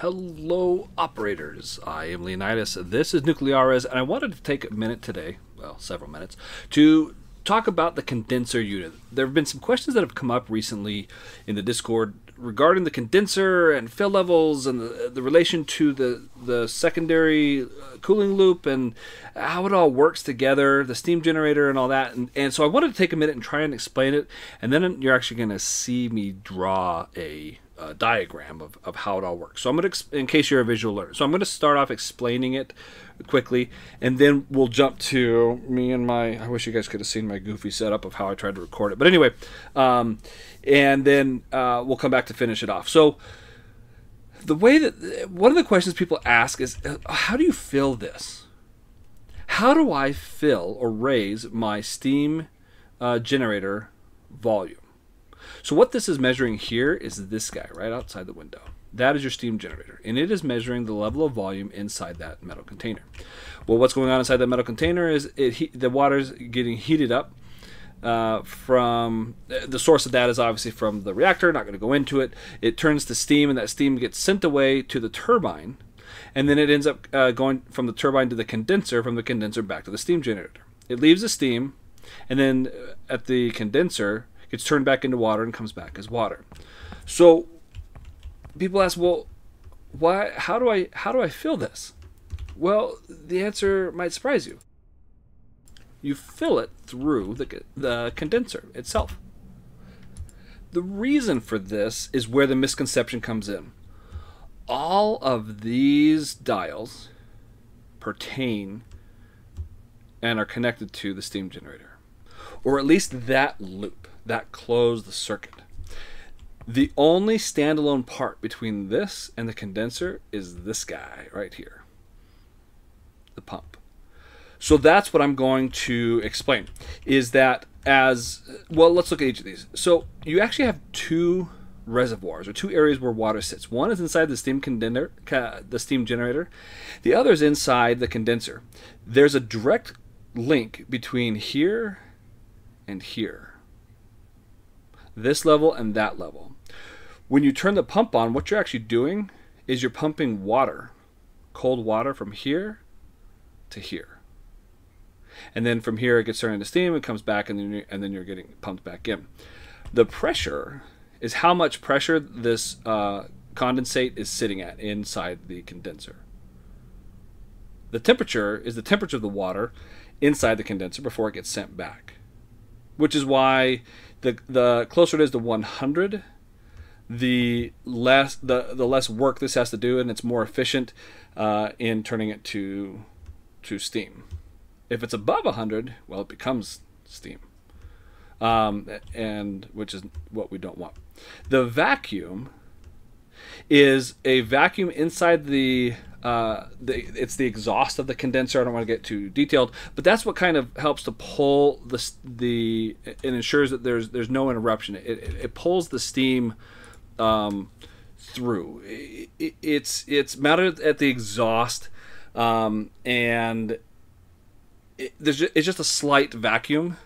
Hello operators, I am Leonidas, this is Nucleares, and I wanted to take a minute today, well several minutes, to talk about the condenser unit. There have been some questions that have come up recently in the Discord regarding the condenser and fill levels and the relation to the secondary cooling loop and how it all works together, the steam generator and all that. And so I wanted to take a minute and try and explain it, and then you're actually going to see me draw a diagram of how it all works. So I'm going to, in case you're a visual learner, so I'm going to start off explaining it quickly, and then we'll jump to me and I wish you guys could have seen my goofy setup of how I tried to record it. But anyway, and then we'll come back to finish it off. So the way that, one of the questions people ask is, how do you fill this? How do I fill or raise my steam generator volume? So what this is measuring here is this guy right outside the window. That is your steam generator, and it is measuring the level of volume inside that metal container. Well, what's going on inside that metal container is the water's getting heated up from the source of that is obviously from the reactor. Not going to go into it. It turns to steam, and that steam gets sent away to the turbine, and then it ends up going from the turbine to the condenser, from the condenser back to the steam generator. It leaves the steam, and then at the condenser, it's turned back into water and comes back as water. So people ask, well, why? How do I fill this? Well, the answer might surprise you. You fill it through the condenser itself. The reason for this is where the misconception comes in. All of these dials pertain and are connected to the steam generator, or at least that loop that closed the circuit. The only standalone part between this and the condenser is this guy right here, the pump. So that's what I'm going to explain, is that as well. Let's look at each of these. So you actually have two reservoirs, or two areas where water sits. One is inside the steam generator. The other is inside the condenser. There's a direct link between here and here, this level and that level. When you turn the pump on, what you're actually doing is you're pumping water, cold water, from here to here. And then from here it gets turned into steam, it comes back, and then you're getting pumped back in. The pressure is how much pressure this condensate is sitting at inside the condenser. The temperature is the temperature of the water inside the condenser before it gets sent back, which is why the closer it is to 100, the less work this has to do, and it's more efficient in turning it to steam. If it's above 100, well, it becomes steam, and which is what we don't want. The vacuum is a vacuum inside it's the exhaust of the condenser. I don't want to get too detailed, but that's what kind of helps to pull and ensures that there's no interruption. It pulls the steam through. It's mounted at the exhaust, and it's just a slight vacuum.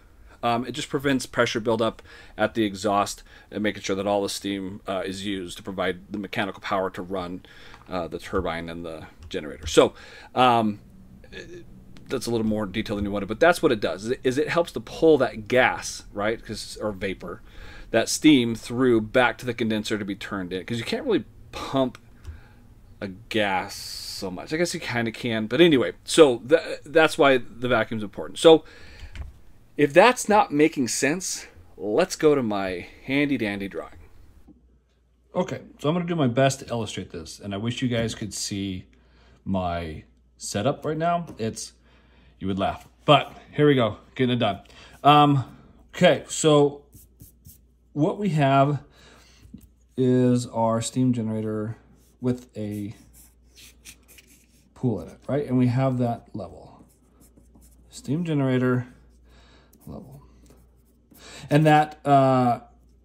It just prevents pressure buildup at the exhaust and making sure that all the steam is used to provide the mechanical power to run the turbine and the generator. So that's a little more detail than you wanted, but that's what it does, is it helps to pull that gas, right, or vapor, that steam through back to the condenser to be turned in, because you can't really pump a gas so much. I guess you kind of can, but anyway, so that's why the vacuum is important. So if that's not making sense, let's go to my handy-dandy drawing. Okay, so I'm going to do my best to illustrate this, and I wish you guys could see my setup right now. You would laugh, but here we go, getting it done. Okay, so what we have is our steam generator with a pool in it, right? And we have that level, steam generator level, and that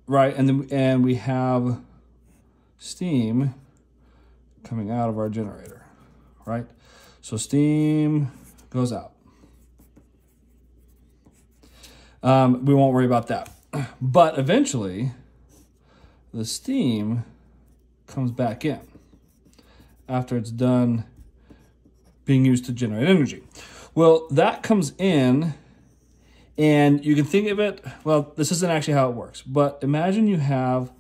right, and we have steam coming out of our generator, right? So steam goes out. We won't worry about that, but eventually the steam comes back in, after it's done being used to generate energy. Well, that comes in, and you can think of it, well, this isn't actually how it works, but imagine you have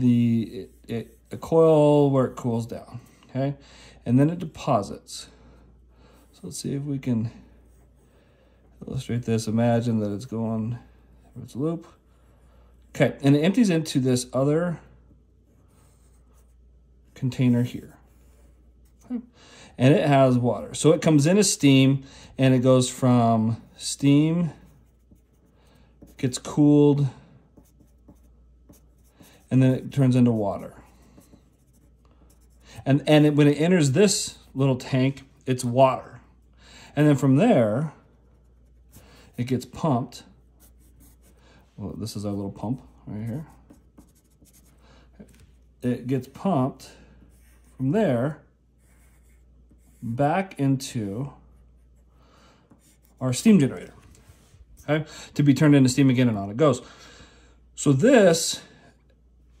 a coil where it cools down, okay? And then it deposits. So let's see if we can illustrate this. Imagine that it's going through its loop. Okay, and it empties into this other container here. Okay. And it has water. So it comes in as steam, and it goes from steam, gets cooled, and then it turns into water. And when it enters this little tank, it's water. And then from there, it gets pumped. Well, this is our little pump right here. It gets pumped from there back into our steam generator, okay? To be turned into steam again, and on it goes. So this,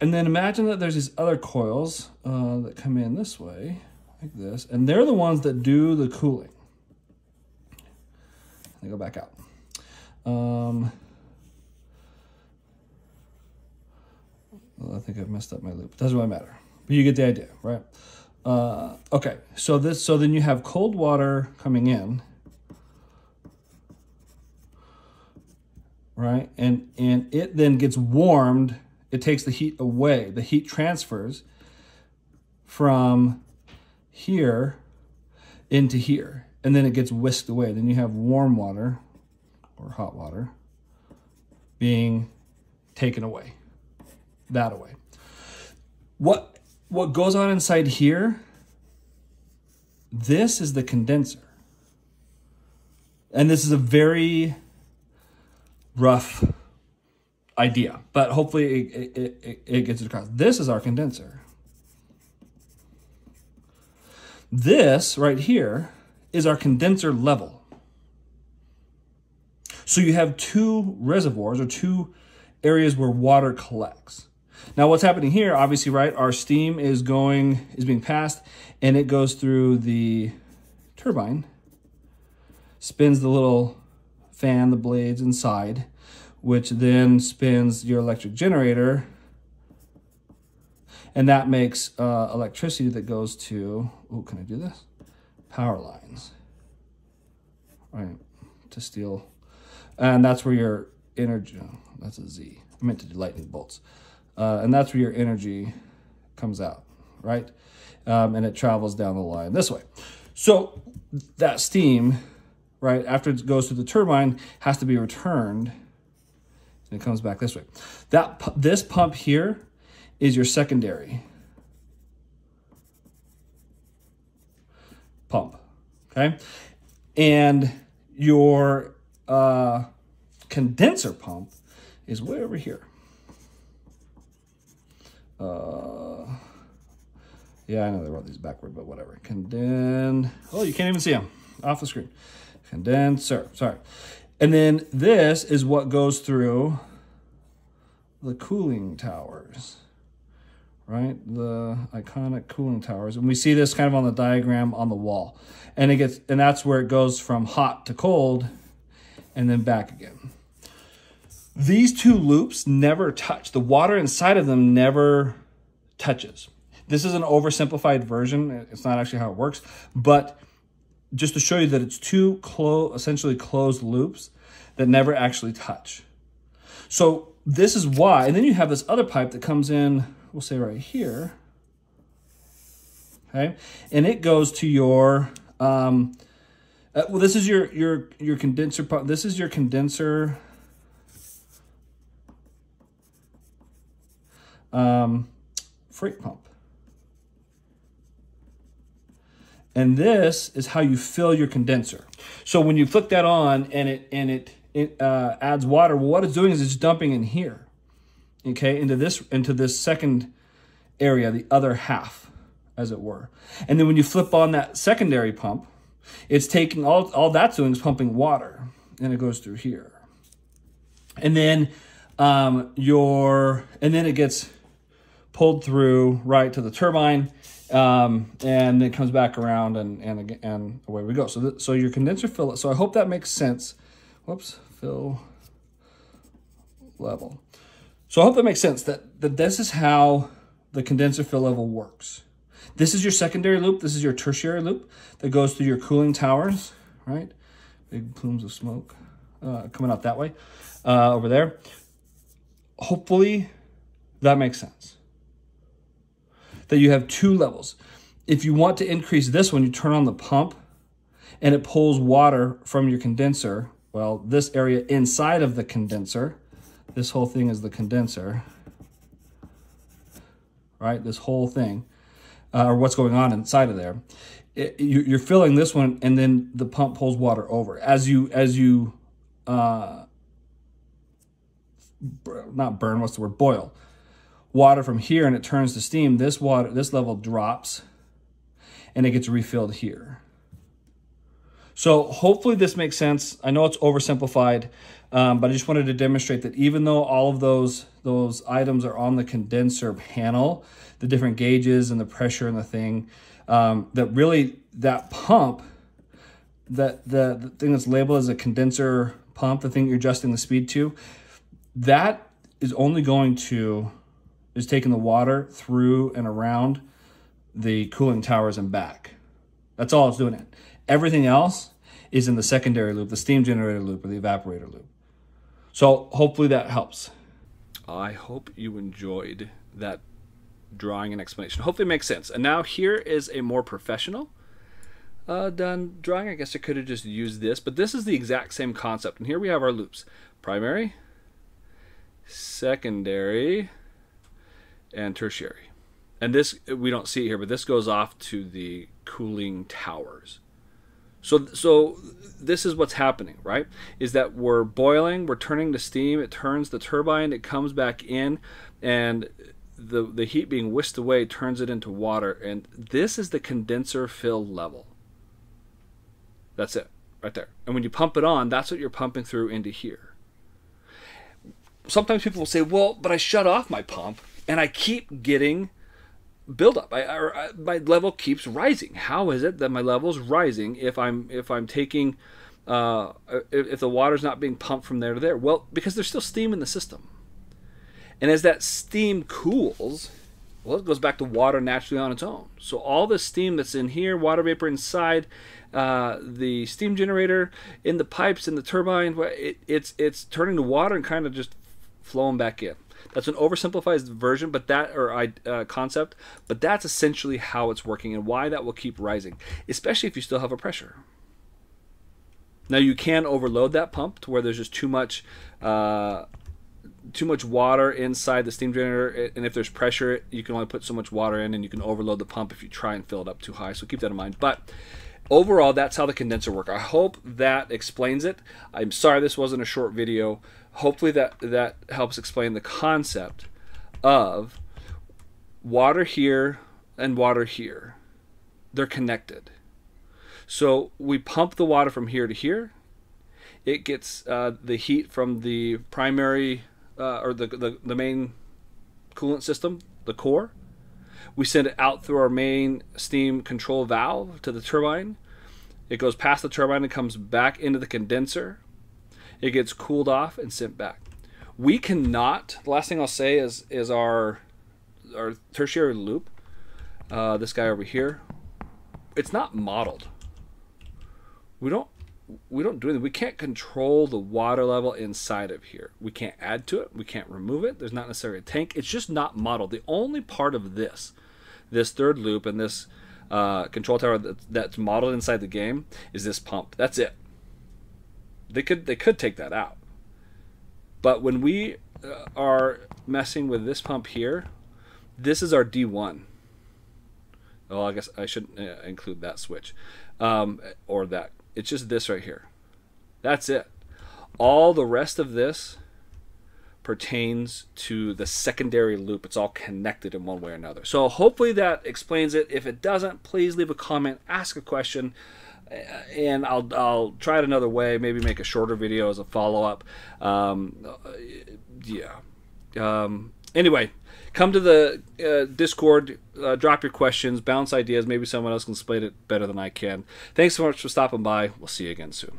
and then imagine that there's these other coils that come in this way, like this, and they're the ones that do the cooling. They go back out. Well, I think I've messed up my loop. Doesn't really matter, but you get the idea, right? Okay, so this, so then you have cold water coming in, right? And it then gets warmed. It takes the heat away. The heat transfers from here into here, and then it gets whisked away. Then you have warm water or hot water being taken away that way. What goes on inside here, this is the condenser. And this is a very rough idea, but hopefully it gets it across. This is our condenser. This right here is our condenser level. So you have two reservoirs, or two areas where water collects. Now what's happening here, obviously, right, our steam is being passed, and it goes through the turbine, spins the little fan, the blades inside, which then spins your electric generator, and that makes electricity that goes to, oh, can I do this? Power lines, right, to steel. And that's where your energy, that's a Z, I meant to do lightning bolts. And that's where your energy comes out, right? And it travels down the line this way. So that steam, right, after it goes through the turbine, has to be returned, and it comes back this way. This pump here is your secondary pump, okay? And your condenser pump is way over here. Yeah, I know they wrote these backward, but whatever. Oh, you can't even see them off the screen. Condenser, sorry. And then this is what goes through the cooling towers, right? The iconic cooling towers. And we see this kind of on the diagram on the wall. And it gets, and that's where it goes from hot to cold and then back again. These two loops never touch. The water inside of them never touches. This is an oversimplified version. It's not actually how it works, but just to show you that it's two essentially closed loops that never actually touch. So this is why, and then you have this other pipe that comes in, we'll say right here, okay? And it goes to your, well, this is your condenser pump. This is your condenser, freight pump. And this is how you fill your condenser. So when you flick that on and it adds water, well, what it's doing is it's dumping in here, okay, into this second area, the other half, as it were. And then when you flip on that secondary pump, it's taking all that's doing is pumping water, and it goes through here. And then and then it gets pulled through right to the turbine, And it comes back around and away we go. So your condenser fill, so I hope that makes sense. Whoops, fill level. So I hope that makes sense that this is how the condenser fill level works. This is your secondary loop. This is your tertiary loop that goes through your cooling towers, right? Big plumes of smoke coming out that way over there. Hopefully that makes sense. That you have two levels. If you want to increase this one, you turn on the pump and it pulls water from your condenser. Well, this area inside of the condenser, this whole thing is the condenser, right? This whole thing. Or what's going on inside of there. You're filling this one, and then the pump pulls water over. As you boil water from here, and it turns to steam, this level drops, and it gets refilled here. So hopefully this makes sense. I know it's oversimplified, but I just wanted to demonstrate that even though all of those items are on the condenser panel, the different gauges and the pressure and the thing, that really that pump, the thing that's labeled as a condenser pump, the thing you're adjusting the speed to, that is only going to, is taking the water through and around the cooling towers and back. That's all it's doing it. Everything else is in the secondary loop, the steam generator loop or the evaporator loop. So hopefully that helps. I hope you enjoyed that drawing and explanation. Hopefully it makes sense. And now here is a more professional done drawing. I guess I could have just used this, but this is the exact same concept. And here we have our loops, primary, secondary, and tertiary. And this, we don't see it here, but this goes off to the cooling towers. So this is what's happening, right? Is that we're boiling, we're turning to steam, it turns the turbine, it comes back in, and the heat being whisked away turns it into water. And this is the condenser fill level. That's it, right there. And when you pump it on, that's what you're pumping through into here. Sometimes people will say, well, but I shut off my pump and I keep getting buildup. My level keeps rising. How is it that my level's rising if I'm taking if the water's not being pumped from there to there? Well, because there's still steam in the system, and as that steam cools, well, it goes back to water naturally on its own. So all the steam that's in here, water vapor inside the steam generator, in the pipes, in the turbine, it's turning to water and kind of just flowing back in. That's an oversimplified version, but concept, but that's essentially how it's working and why that will keep rising, especially if you still have a pressure. Now you can overload that pump to where there's just too much water inside the steam generator, and if there's pressure, you can only put so much water in, and you can overload the pump if you try and fill it up too high. So keep that in mind. But overall, that's how the condenser works. I hope that explains it. I'm sorry this wasn't a short video. Hopefully that helps explain the concept of water here and water here. They're connected. So we pump the water from here to here. It gets the heat from the primary or the main coolant system, the core. We send it out through our main steam control valve to the turbine. It goes past the turbine and comes back into the condenser. It gets cooled off and sent back. We cannot, the last thing I'll say is our tertiary loop, this guy over here, it's not modeled. We don't do anything. We can't control the water level inside of here. We can't add to it. We can't remove it. There's not necessarily a tank. It's just not modeled. The only part of this third loop and this control tower that's modeled inside the game is this pump. That's it. They could take that out. But when we are messing with this pump here, this is our D1. Oh, well, I guess I shouldn't include that switch or that. It's just this right here. That's it. All the rest of this pertains to the secondary loop. It's all connected in one way or another. So hopefully that explains it. If it doesn't, please leave a comment, ask a question, and I'll try it another way. Maybe make a shorter video as a follow-up. Anyway, Come to the Discord, drop your questions, bounce ideas. Maybe someone else can explain it better than I can. Thanks so much for stopping by. We'll see you again soon.